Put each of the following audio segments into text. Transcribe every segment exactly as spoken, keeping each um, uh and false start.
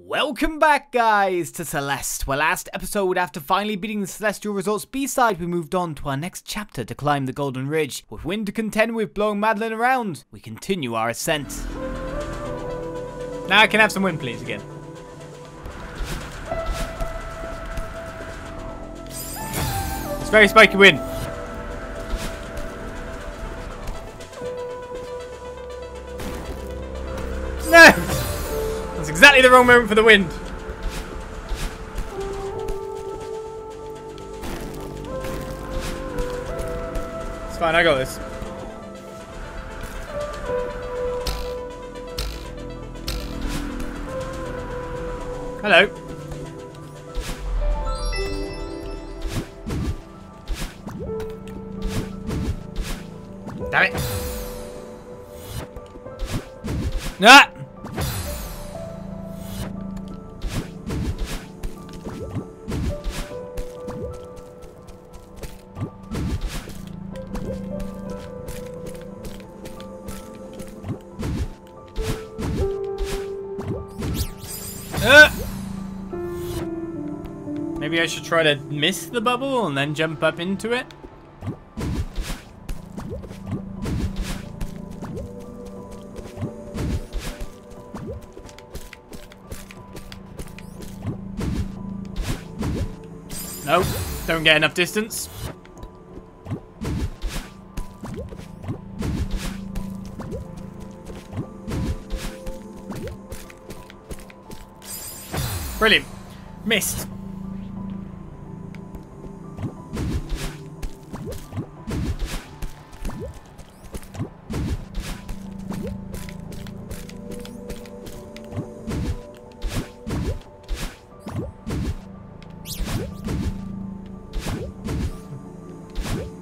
Welcome back, guys, to Celeste, where last episode, after finally beating the Celestial Resorts B-side, we moved on to our next chapter to climb the Golden Ridge. With wind to contend with blowing Madeline around, we continue our ascent. Now I can have some wind, please, again. It's very spiky wind. No! That's exactly the wrong moment for the wind. It's fine, I got this. Hello. Damn it. Ah! Maybe I should try to miss the bubble and then jump up into it. Nope, don't get enough distance. Brilliant. Missed.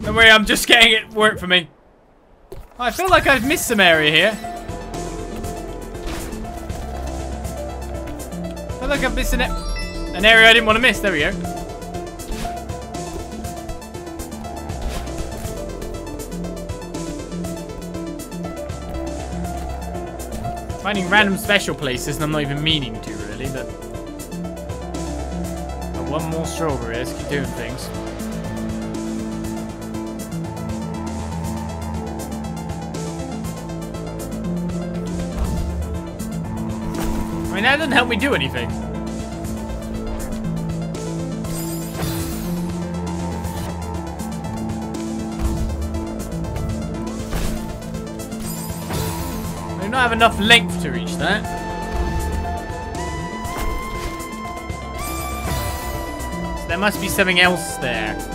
Don't worry, I'm just getting it work for me. I feel like I've missed some area here. I feel like I've missed an, an area I didn't want to miss. There we go. Finding random special places and I'm not even meaning to, really, but... but one more strawberry, let's keep doing things. I mean, that doesn't help me do anything. I do not have enough length to reach that. So there must be something else there. Okay.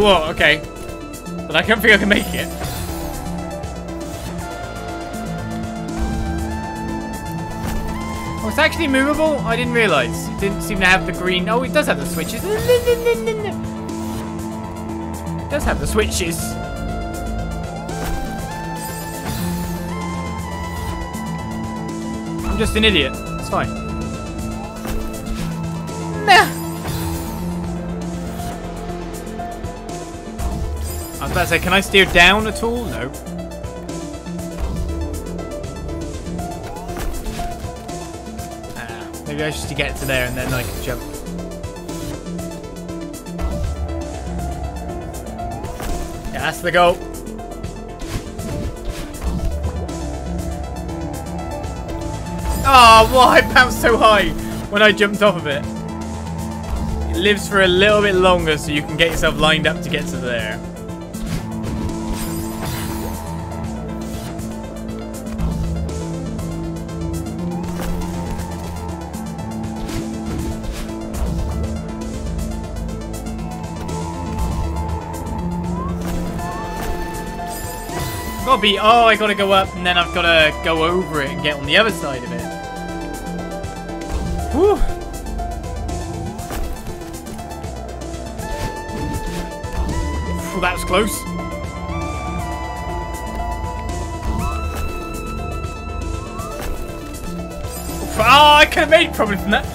Whoa, okay. But I don't think I can make it. Oh, it's actually movable? I didn't realise. It didn't seem to have the green... Oh, it does have the switches. It does have the switches. I'm just an idiot. It's fine. Nah. I was about to say, can I steer down at all? No. Uh, maybe I should just get to there and then I can jump. Yeah, that's the goal. Oh, why I bounced so high when I jumped off of it. It lives for a little bit longer so you can get yourself lined up to get to there. Gotta be, oh, I gotta go up and then I've gotta go over it and get on the other side of it. Whew. Whew, that was close. Oh, I could have made it probably from that.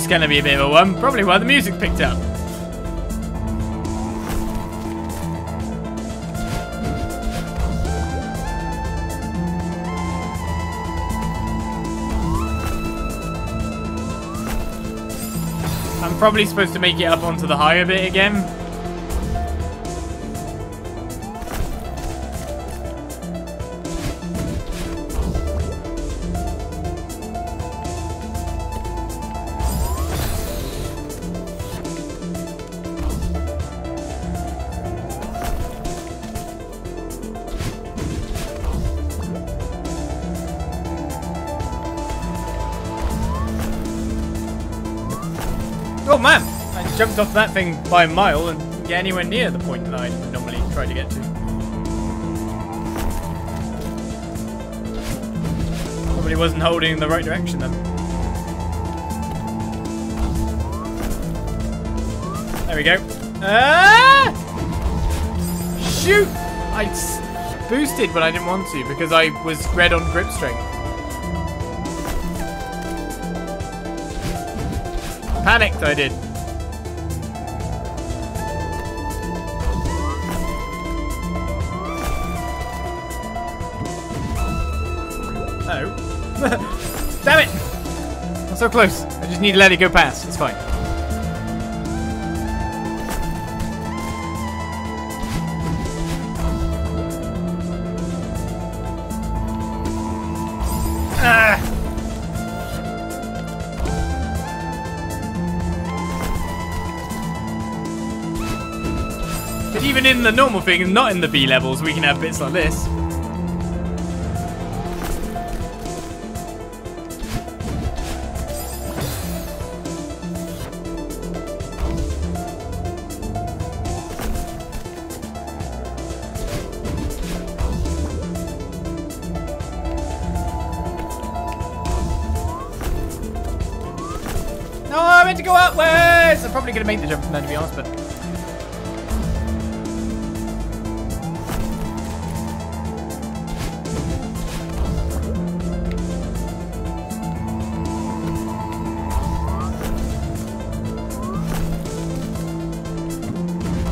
is going to be a bit of a one. Probably why the music picked up. I'm probably supposed to make it up onto the higher bit again. Jumped off that thing by a mile and didn't get anywhere near the point that I normally try to get to. Probably wasn't holding in the right direction then. There we go. Ah! Shoot! I boosted, but I didn't want to because I was red on grip strength. Panicked, I did. Damn it! I'm so close. I just need to let it go past. It's fine. Ah. But even in the normal thing and not in the B levels, we can have bits like this. I'm probably going to make the jump from there, to be honest, but...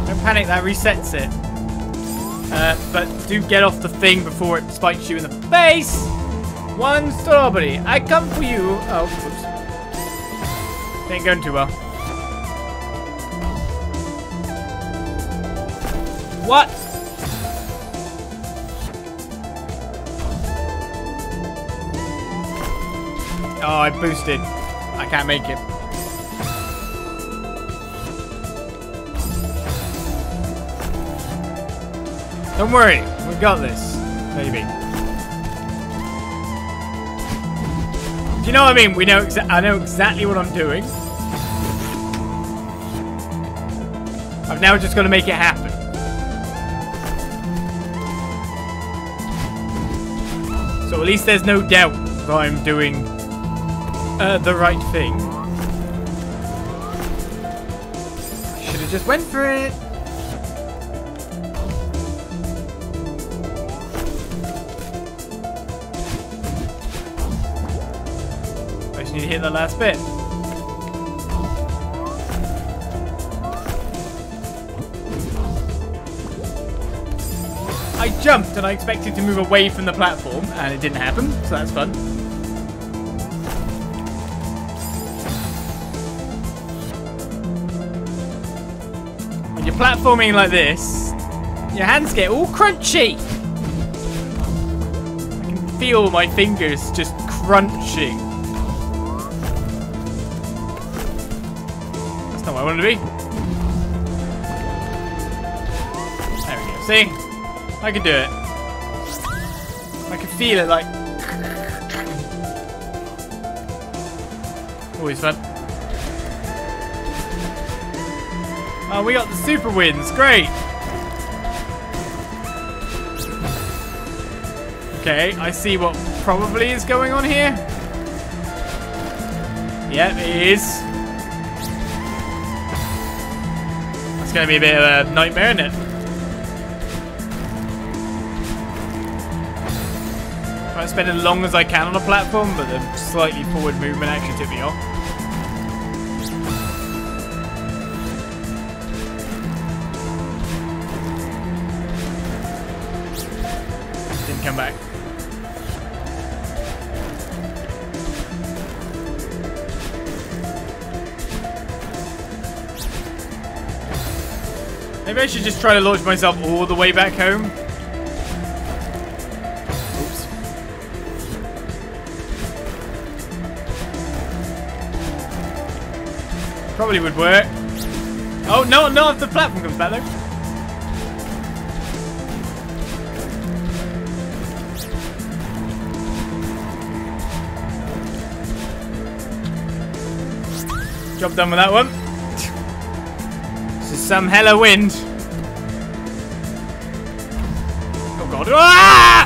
Don't panic, that resets it. Uh, but do get off the thing before it spikes you in the face! One strawberry, I come for you! Oh, oops. Ain't going too well. What? Oh, I boosted. I can't make it. Don't worry, we got this. Maybe. Do you know what I mean? We know exa- I know exactly what I'm doing. I've now just got to make it happen. So at least there's no doubt that I'm doing uh, the right thing. I should have just went for it. I just need to hit that last bit. I jumped and I expected to move away from the platform and it didn't happen, so that's fun. When you're platforming like this, your hands get all crunchy. I can feel my fingers just crunching. That's not where I wanted to be. There we go, see? I can do it. I can feel it like... Always fun. Oh, we got the super wins. Great. Okay, I see what probably is going on here. Yep, it is. That's going to be a bit of a nightmare, isn't it? I spend as long as I can on a platform, but the slightly forward movement actually took me off. come back. Maybe I should just try to launch myself all the way back home. Oops. Probably would work. Oh, no, no, if the platform comes back though. Job done with that one. This is some hella wind. Oh god. Ah!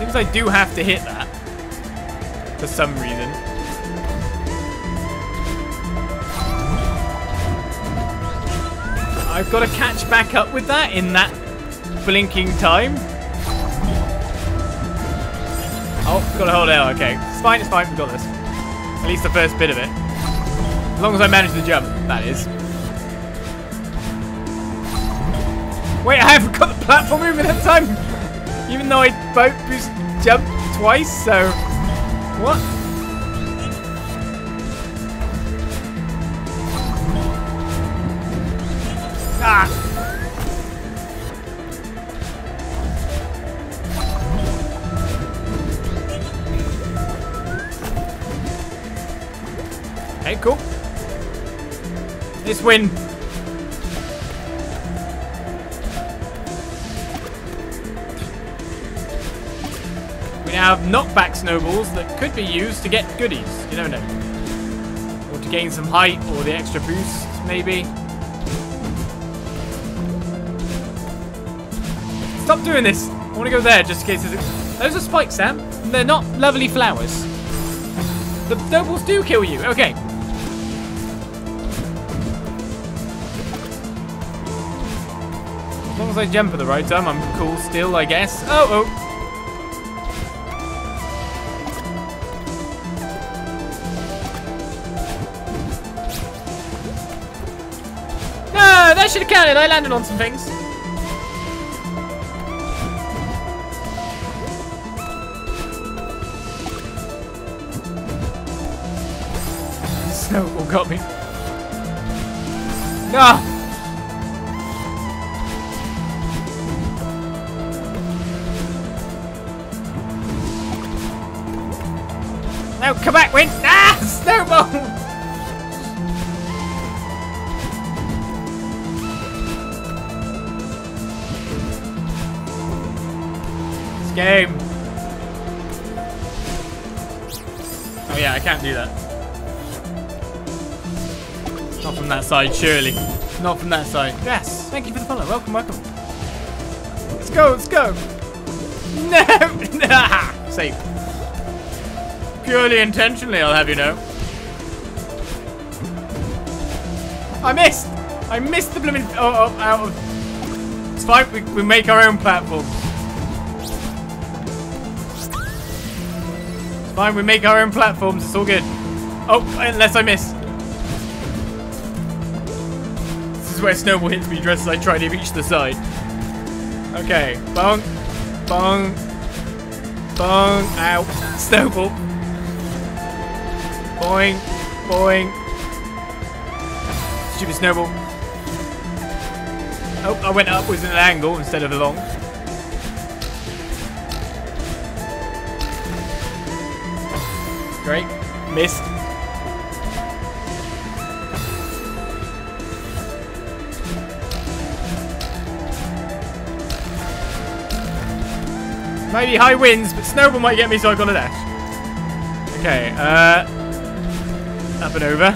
Seems I do have to hit that for some reason. I've got to catch back up with that in that blinking time. Oh, gotta hold out. Okay, it's fine, it's fine, we got this. At least the first bit of it. As long as I manage the jump, that is. Wait, I haven't got the platform movement that time! Even though I boat boost jump twice, so... What? Ah! Cool. This win. We now have knockback snowballs that could be used to get goodies. You never know. Or to gain some height or the extra boost, maybe. Stop doing this. I want to go there just in case there's a... Those are spikes, Sam. They're not lovely flowers. The snowballs do kill you. Okay. As long as I jump at the right time, I'm cool still, I guess. Oh, oh. No, that should have counted. I landed on some things. The snowball got me. No. No, come back, win! Ah! Snowball! This game. Oh yeah, I can't do that. Not from that side, surely. Not from that side. Yes! Thank you for the follow. Welcome, welcome. Let's go, let's go! No! Safe. Purely intentionally, I'll have you know. I missed! I missed the blooming... Oh, oh, out of... It's fine, we, we make our own platforms. It's fine, we make our own platforms, it's all good. Oh, unless I miss. This is where Snowball hits me just as I try to reach the side. Okay, bonk, bonk, bonk, ow, Snowball. Boing, boing. Stupid snowball. Oh, I went upwards at an angle instead of along. Great. Missed. Maybe high winds, but snowball might get me, so I've got a dash. Okay, uh... up and over.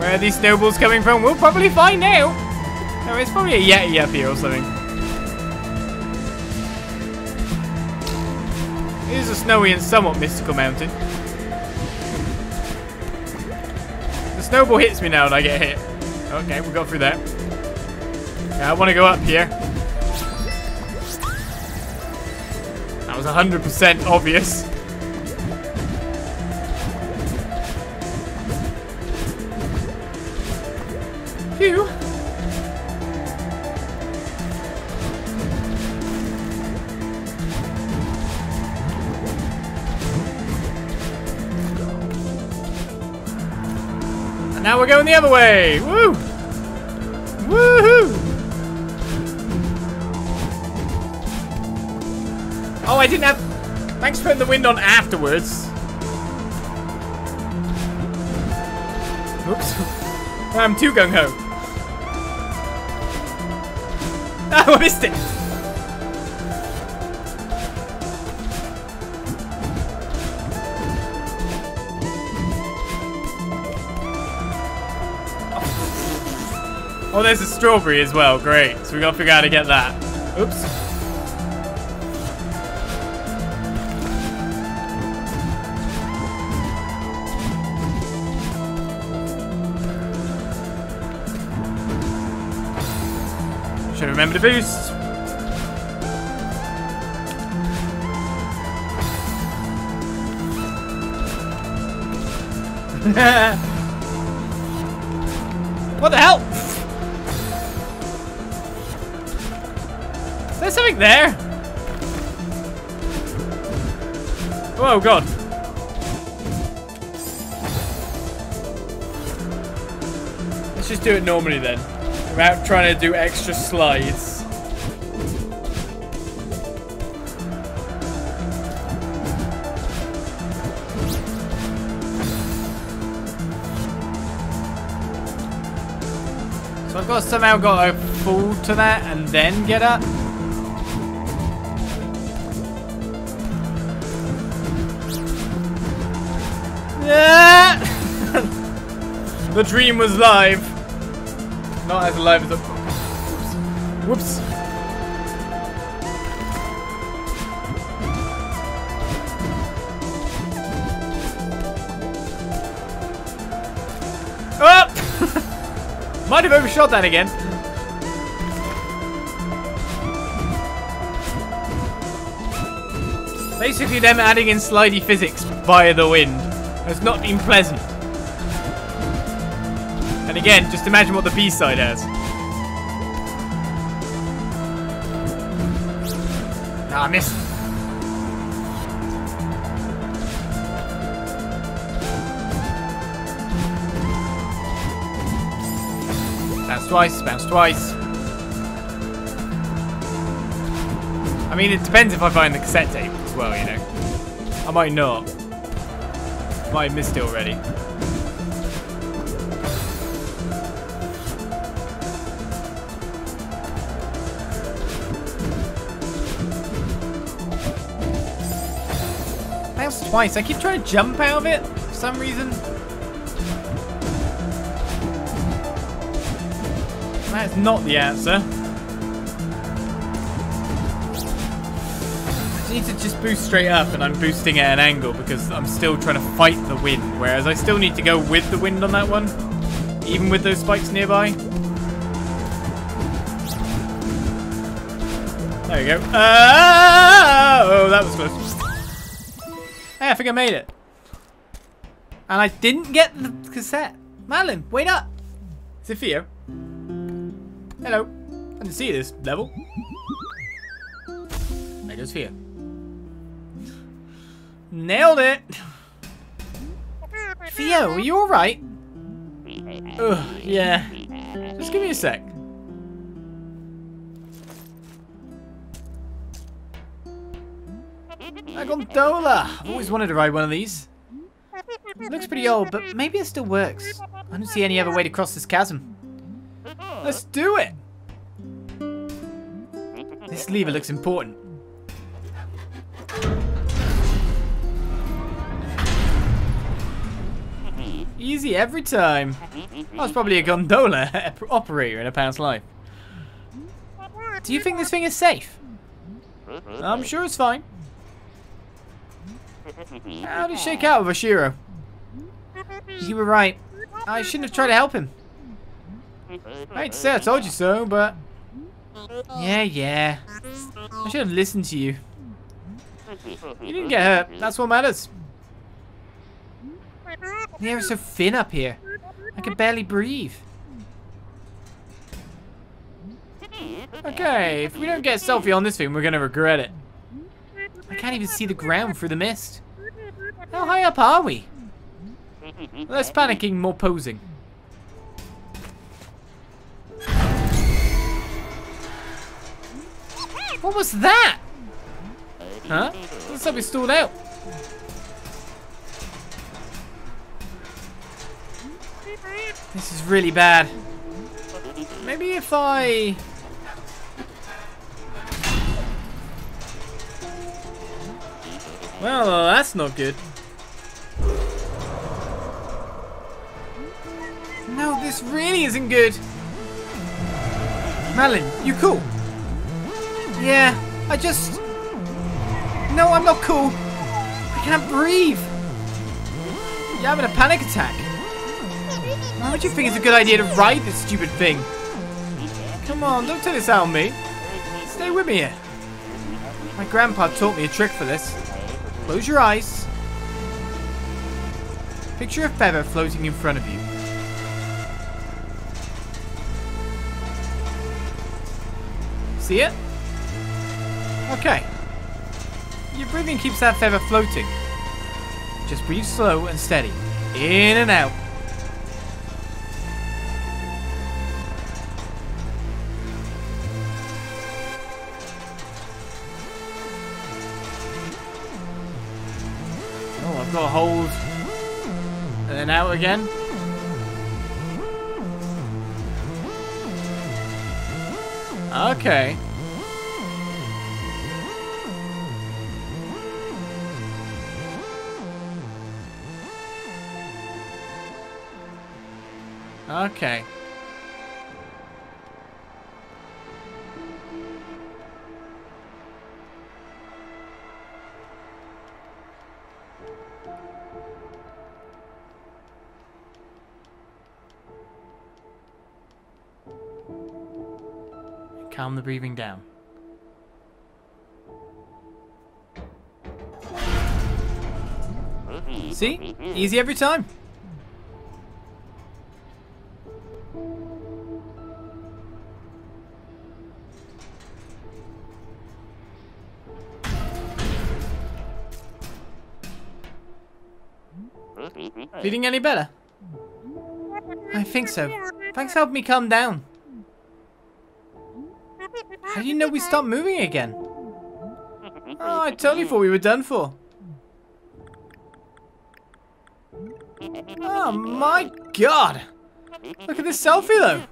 Where are these snowballs coming from? We'll probably find out. No, it's probably a Yeti up here or something. It is a snowy and somewhat mystical mountain. The snowball hits me now and I get hit. Okay, we got through that. Now I want to go up here. was one hundred percent obvious. Phew. And now we're going the other way. Woo! Woohoo! Oh, I didn't have... Thanks for putting the wind on afterwards. Oops. I'm too gung-ho. Oh, I missed it! Oh, there's a strawberry as well. Great. So we gotta figure out how to get that. Oops. Remember to boost. What the hell? Is there something there? Oh god. Let's just do it normally then. Without trying to do extra slides. So I've got somehow got to fall to that and then get up. Yeah! The dream was live. Not as alive as a... Whoops. Whoops. Oh! Might have overshot that again. Basically them adding in slidey physics via the wind has not been pleasant. And again, just imagine what the B-side has. Ah, I missed. Bounce twice, bounce twice. I mean, it depends if I find the cassette tape as well, you know. I might not. Might have missed it already. Twice. I keep trying to jump out of it for some reason. That's not the answer. I need to just boost straight up, and I'm boosting at an angle because I'm still trying to fight the wind, whereas I still need to go with the wind on that one, even with those spikes nearby. There we go. Oh, that was close. Hey, I think I made it. And I didn't get the cassette. Madeline, wait up. Is it Theo? Hello. I didn't see this level. There goes Theo. Nailed it. Theo, are you alright? Ugh, yeah. Just give me a sec. A gondola! I've always wanted to ride one of these. It looks pretty old, but maybe it still works. I don't see any other way to cross this chasm. Let's do it! This lever looks important. Easy every time. I was probably a gondola operator in a past life. Do you think this thing is safe? I'm sure it's fine. How did it shake out with Oshiro? You were right. I shouldn't have tried to help him. I hate to say I told you so, but... Yeah, yeah. I should have listened to you. You didn't get hurt. That's what matters. The air is so thin up here. I can barely breathe. Okay, if we don't get a selfie on this thing, we're gonna regret it. I can't even see the ground through the mist. How high up are we? Less panicking, more posing. What was that? Huh? Looks like we stalled out. This is really bad. Maybe if I... Well, uh, that's not good. No, this really isn't good. Madeline, you cool? Yeah, I just... No, I'm not cool. I can't breathe. You're having a panic attack. Why would you think it's a good idea to ride this stupid thing? Come on, don't turn this out on me. Stay with me here. My grandpa taught me a trick for this. Close your eyes. Picture a feather floating in front of you. See it? Okay. Your breathing keeps that feather floating. Just breathe slow and steady. In and out. Got a hold, and then out again. Okay. Okay. Calm the breathing down. See? Easy every time. Feeling any better? I think so. Thanks for helping me calm down. How do you know we stopped moving again? Oh, I totally thought we were done for. Oh my god! Look at this selfie though!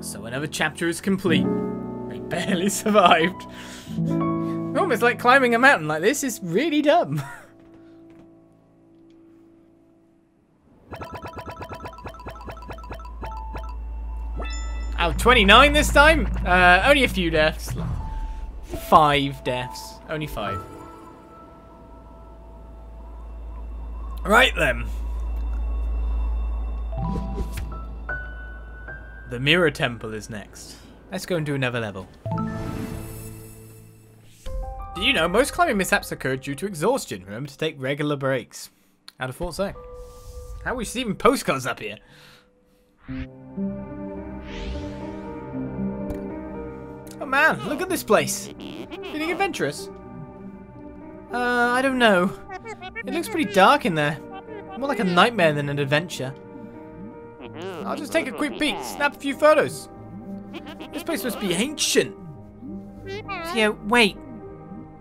So another chapter is complete. We barely survived. Almost like climbing a mountain like this is really dumb. Out of twenty-nine this time? Uh, only a few deaths. Five deaths. Only five. Right then. The Mirror Temple is next. Let's go and do another level. Did you know most climbing mishaps occur due to exhaustion? Remember to take regular breaks. I'd have thought so. How are we receiving postcards up here? Oh man, look at this place. Feeling adventurous? Uh, I don't know. It looks pretty dark in there. More like a nightmare than an adventure. I'll just take a quick peek, snap a few photos. This place must be ancient. Yeah, wait.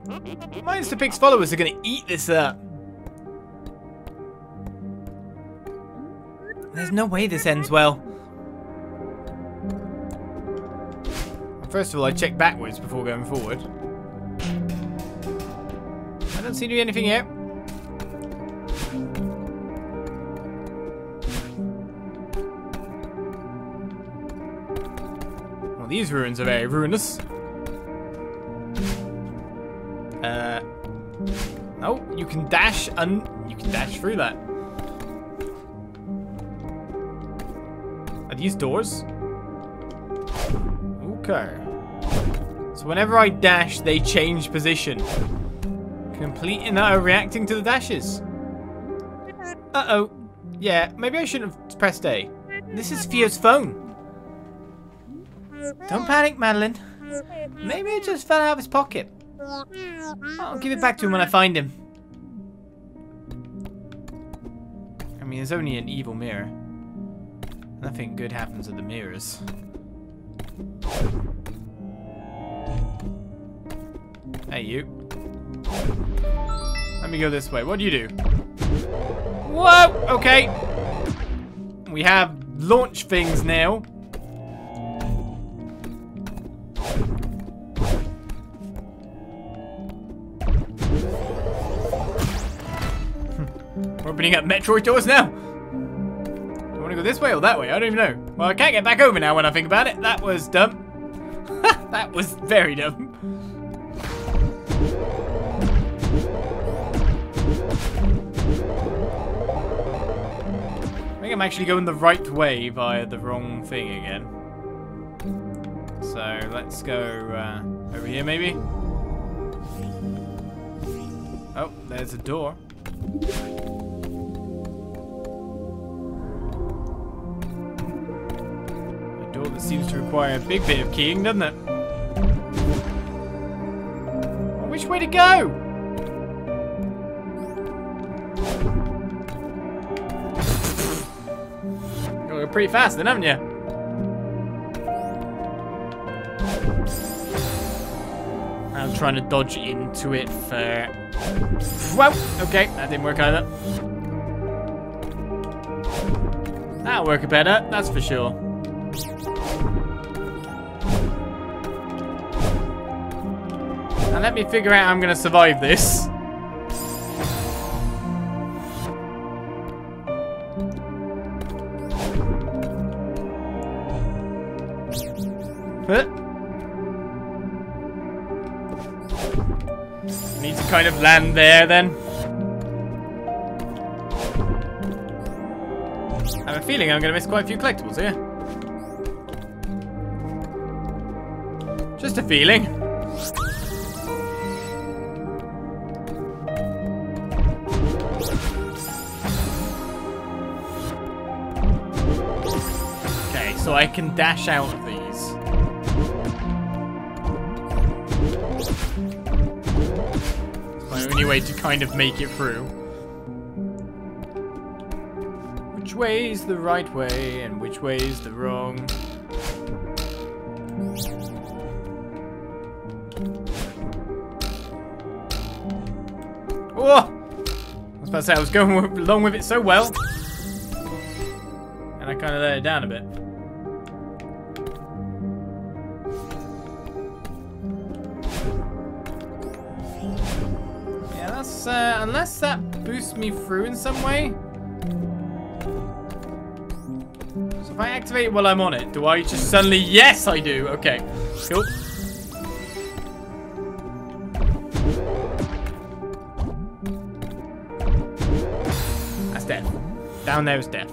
My Insta Pig's followers are gonna eat this up. There's no way this ends well. First of all, I check backwards before going forward. I don't seem to be anything here. Well, these ruins are very ruinous. Uh, no, you can dash un- you can dash through that. Are these doors? Okay. So whenever I dash, they change position. Completing that, I'm reacting to the dashes. Uh-oh. Yeah, maybe I shouldn't have pressed A. This is Theo's phone. Don't panic, Madeline. Maybe it just fell out of his pocket. I'll give it back to him when I find him. I mean, there's only an evil mirror. Nothing good happens with the mirrors. Hey, you. Let me go this way. What do you do? Whoa! Okay. We have launch things now. We're opening up Metroid doors now. Do I want to go this way or that way? I don't even know. Well, I can't get back over now when I think about it. That was dumb. That was very dumb. I think I'm actually going the right way via the wrong thing again. So let's go uh, over here maybe. Oh, there's a door. A door that seems to require a big bit of keying, doesn't it? Which way to go? You're pretty fast then, haven't you? I'm trying to dodge into it for... Well, okay, that didn't work either. That'll work better, that's for sure. And let me figure out how I'm going to survive this. Need to kind of land there then. I have a feeling I'm going to miss quite a few collectibles here. Just a feeling. Okay, so I can dash out of these. My only way to kind of make it through. Which way is the right way and which way is the wrong? Oh! I was about to say I was going along with it so well. And I kind of let it down a bit. Uh, unless that boosts me through in some way. So if I activate it while I'm on it, do I just suddenly... Yes, I do. Okay. Cool. That's death. Down there is death.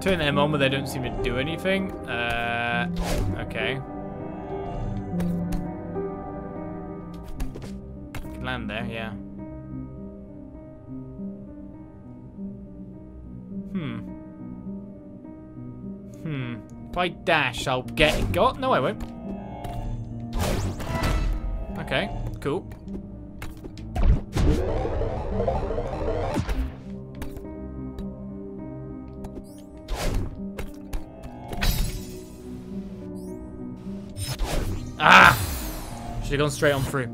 Turn them on, but they don't seem to do anything. Uh, okay. Can land there, yeah. Hmm. Hmm. If I dash, I'll get got. No, I won't. Okay. Cool. Ah! Should have gone straight on through.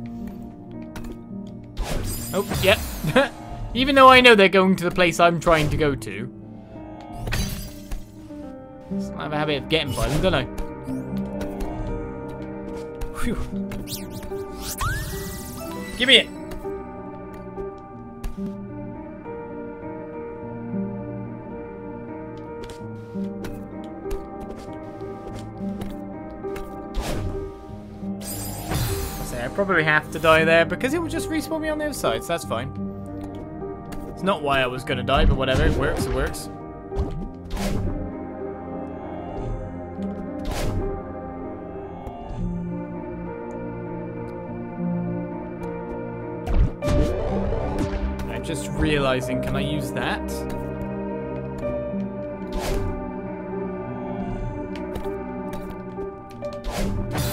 Oh, yep. Yeah. Even though I know they're going to the place I'm trying to go to. I have a habit of getting by them, don't I? Whew. Give me it! So I probably have to die there because it will just respawn me on the other side, so that's fine. It's not why I was going to die, but whatever, it works, it works. Just realizing, can I use that?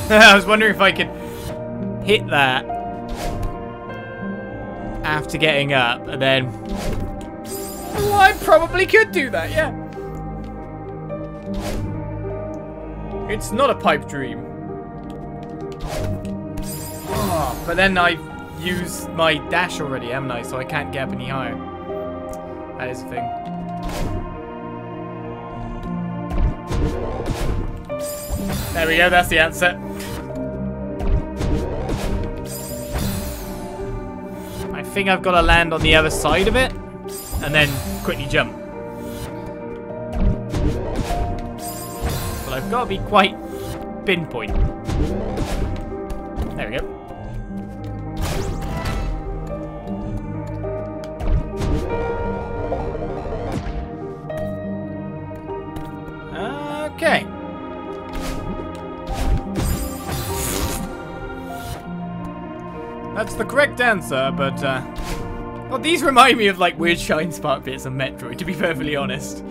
I was wondering if I could hit that after getting up, and then well, I probably could do that, yeah. It's not a pipe dream. Oh, but then I used my dash already, haven't I? So I can't get up any higher. That is the thing. There we go, that's the answer. I think I've got to land on the other side of it and then quickly jump. But I've got to be quite pinpoint. There we go. Okay. That's the correct answer, but, uh... well, these remind me of, like, weird shine spark bits of Metroid, to be perfectly honest.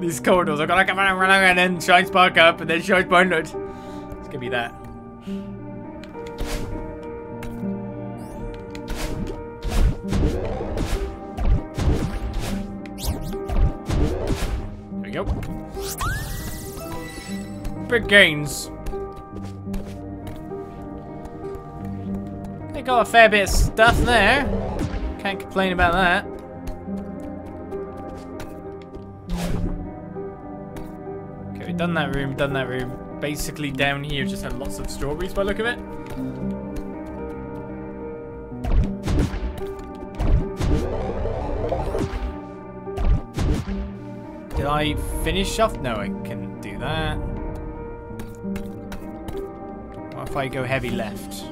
These corridors, I've got to come around, run around, and then shine spark up, and then shine downward. It's gonna be that. There we go. Big gains. They got a fair bit of stuff there. Can't complain about that. Okay, we've done that room, done that room. Basically down here just had lots of strawberries by the look of it. Did I finish off? No, I can do that. What if I go heavy left?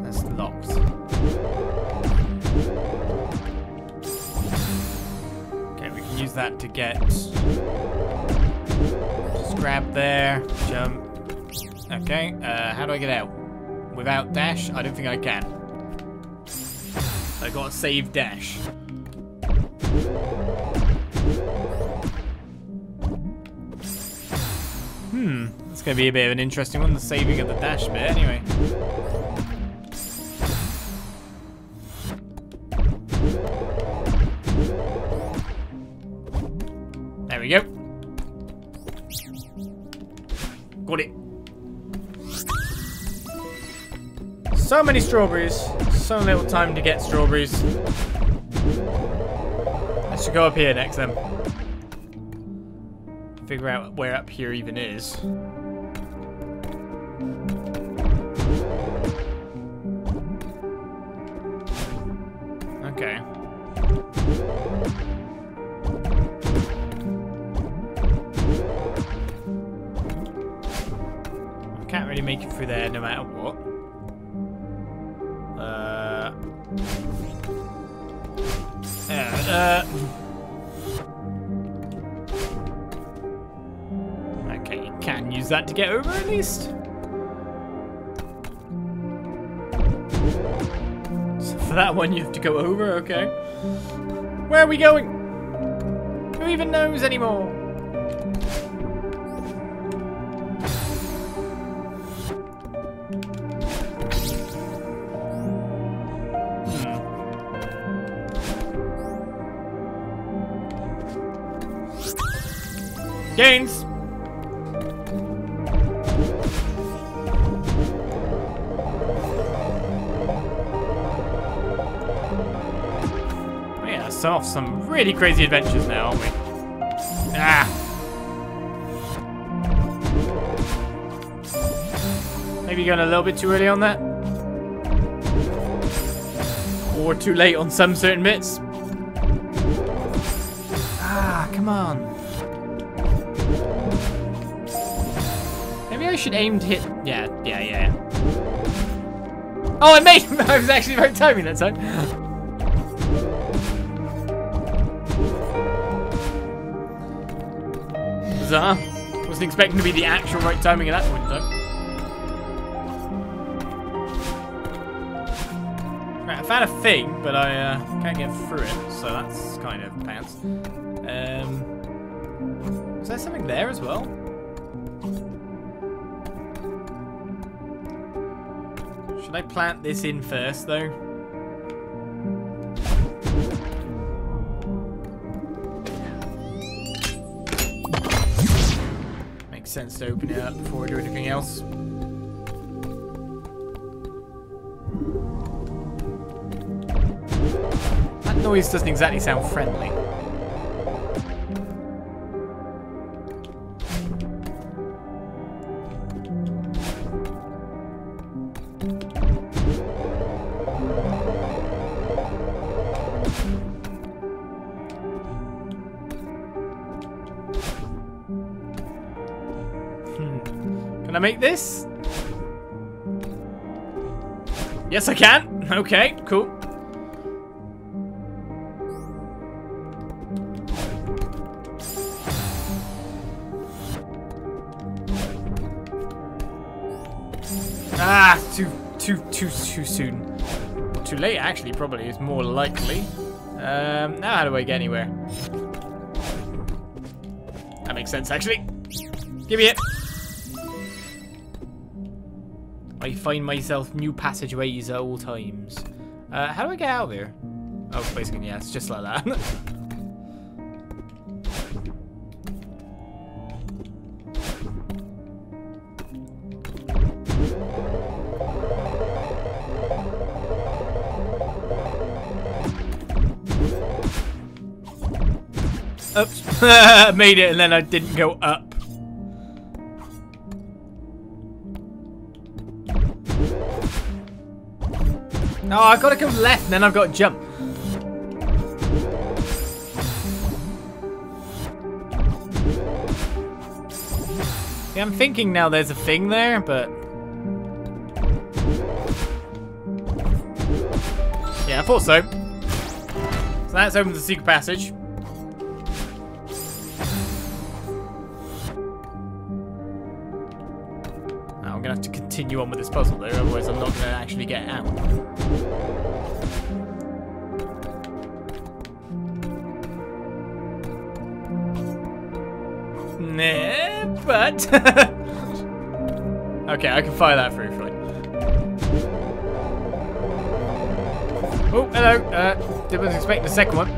That's locked. Okay, we can use that to get... just grab there, jump. Okay, uh, how do I get out? Without dash? I don't think I can. I gotta save dash. Hmm, it's going to be a bit of an interesting one, the saving of the dash bit, anyway. There we go. Got it. So many strawberries, so little time to get strawberries. I should go up here next then. Figure out where up here even is. Okay. I can't really make it through there no matter what. Uh. Yeah, uh. Use that to get over at least. So for that one you have to go over, okay. Where are we going? Who even knows anymore? Hmm. Gains! Off some really crazy adventures now, aren't we? Ah! Maybe going a little bit too early on that? Or too late on some certain bits? Come on. Maybe I should aim to hit. Yeah, yeah, yeah. Oh, I made him! I was actually very timing that time. Bizarre. Wasn't expecting to be the actual right timing at that point, though. Right, I found a thing, but I uh, can't get through it, so that's kind of pants. Um, is there something there as well? Should I plant this in first, though? Makes sense to open it up before we do anything else. That noise doesn't exactly sound friendly. I make this? Yes, I can. Okay, cool. Ah, too, too, too, too soon. Well, too late, actually. Probably is more likely. Um, now how do I get anywhere? That makes sense, actually. Give me it. I find myself new passageways at all times. Uh, how do I get out of here? Oh, basically, yeah, it's just like that. Oops, I made it and then I didn't go up. No, oh, I've got to go left, and then I've got to jump. Yeah, I'm thinking now there's a thing there, but... yeah, I thought so. So that's open to the secret passage. I'm going to have to continue on with this puzzle, though, otherwise I'm not going to actually get out. Nah, but... okay, I can fire that through, fine. Oh, hello. Uh, didn't expect the second one.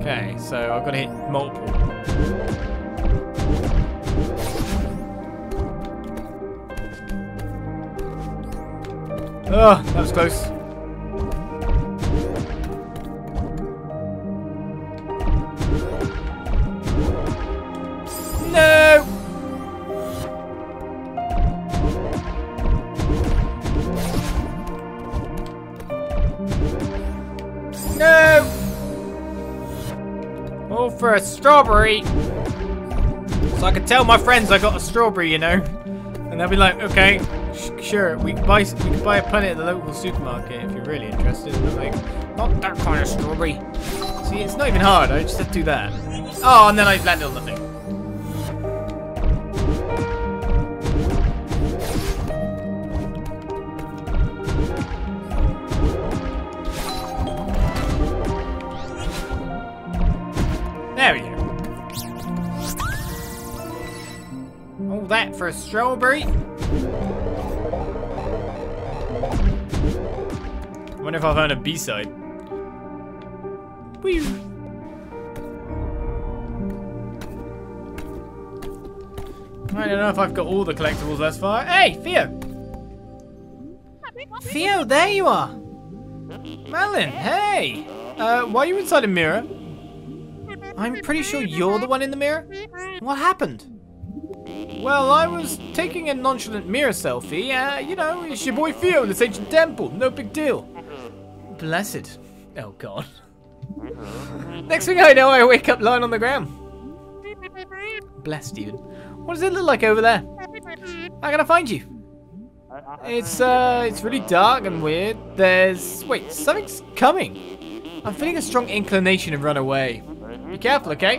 Okay, so I've got to hit multiple. Oh, that was close. No! No! All for a strawberry. So I could tell my friends I got a strawberry, you know. And they'll be like, okay. Sure, we can buy we can buy a plenty at the local supermarket if you're really interested. I'm like, not that kind of strawberry. See, it's not even hard. I just have to do that. Oh, and then I landed on the thing. There we go. All that for a strawberry. I wonder if I found a B-side. Whee! I don't know if I've got all the collectibles thus far. Hey, Theo! Theo, there you are! Madeline, hey! Uh, why are you inside a mirror? I'm pretty sure you're the one in the mirror. What happened? Well, I was taking a nonchalant mirror selfie. Uh, you know, it's your boy Theo in this ancient temple. No big deal. Blessed. Oh, God. Next thing I know, I wake up lying on the ground. Bless Steven. What does it look like over there? How can I find you? It's uh, it's really dark and weird. There's... Wait, something's coming. I'm feeling a strong inclination to run away. Be careful, okay?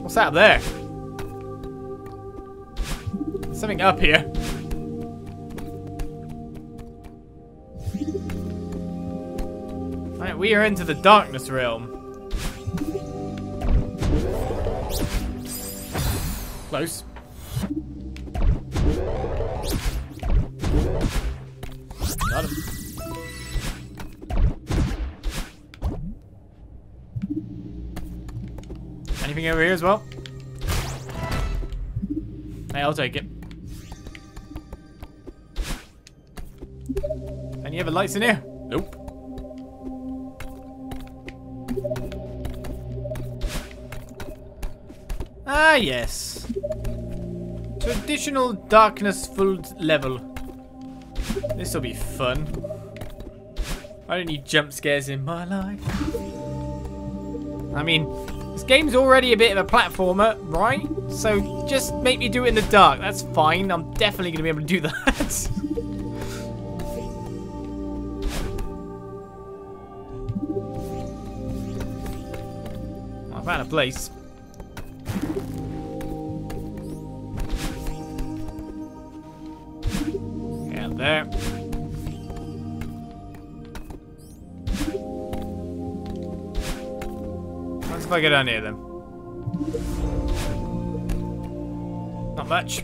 What's that up there? Something up here. Alright, we are into the darkness realm. Close. Got him. Anything over here as well? Hey, I'll take it. Any other lights in here? Nope. Ah, yes. Traditional darkness-filled level. This'll be fun. I don't need jump scares in my life. I mean, this game's already a bit of a platformer, right? So just make me do it in the dark. That's fine. I'm definitely going to be able to do that. I found a place. There. Let's if I get down here then. Not much.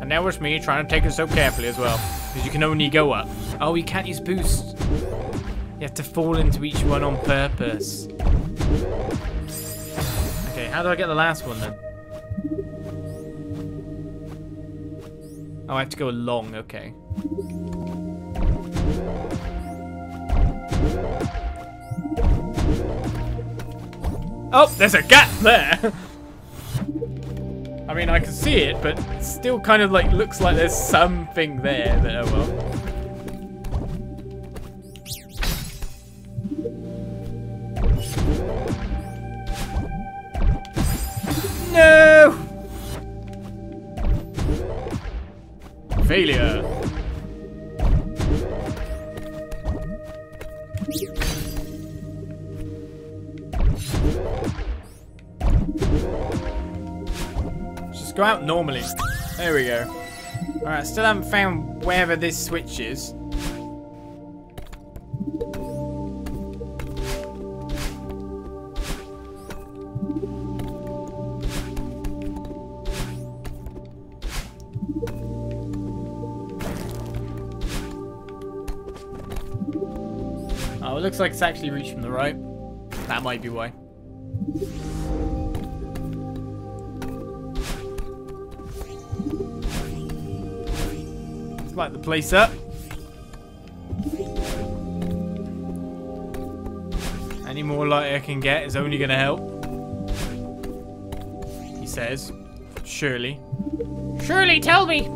And now it's me trying to take it so carefully as well, because you can only go up. Oh, you can't use boost. You have to fall into each one on purpose. Okay, how do I get the last one then? Oh, I have to go along, okay. Oh, there's a gap there! I mean, I can see it, but it still kind of like looks like there's something there, but oh well. No! Failure. Just go out normally. There we go. Alright, I still haven't found wherever this switch is. Looks like it's actually reached from the right. That might be why. Let's light the place up. Any more light I can get is only gonna help. He says. Surely. Surely tell me!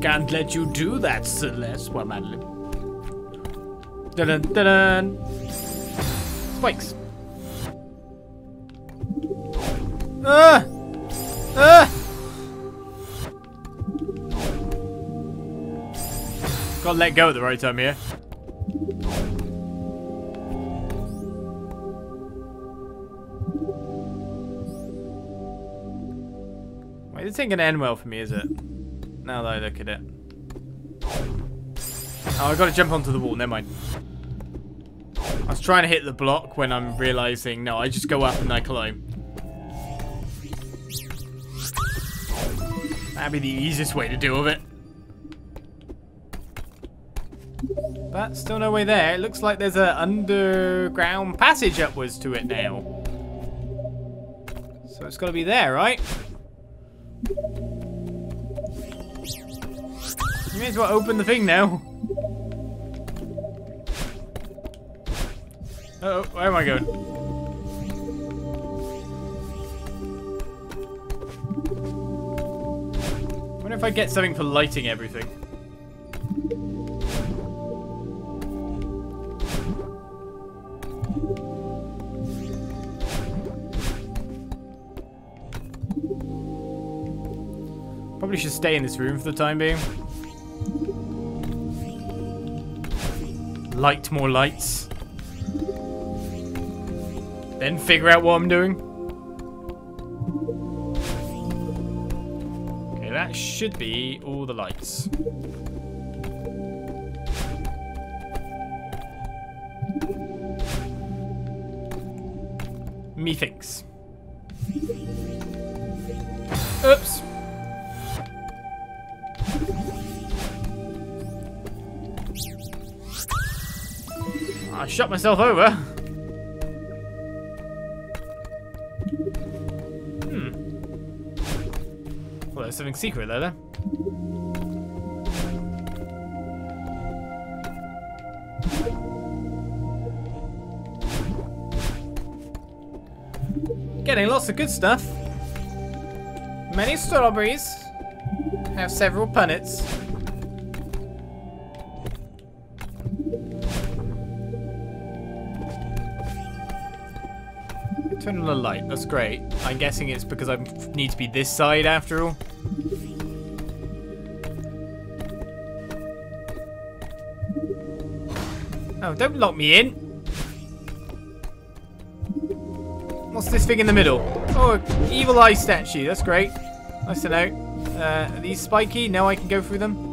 Can't let you do that, Celeste. Well, Madeline. Dun dun dun dun. Spikes. Ah! Ah! Gotta let go at the right time here. Wait, this ain't gonna end well for me, is it? Now that I look at it. Oh, I gotta jump onto the wall, never mind. I was trying to hit the block when I'm realizing, no, I just go up and I climb. That'd be the easiest way to deal with it. But still no way there. It looks like there's an underground passage upwards to it now. So it's gotta be there, right? may as well open the thing now. Uh oh, where am I going? I wonder if I get something for lighting everything. Probably should stay in this room for the time being. Light more lights. Then figure out what I'm doing. Okay, that should be all the lights. Methinks. Oops. I shot myself over. Something secret there, then. Getting lots of good stuff. Many strawberries. Have several punnets. Turn on the light. That's great. I'm guessing it's because I need to be this side after all. Oh, don't lock me in. What's this thing in the middle? Oh, evil eye statue. That's great. Nice to know. Uh, are these spiky? No, I can go through them.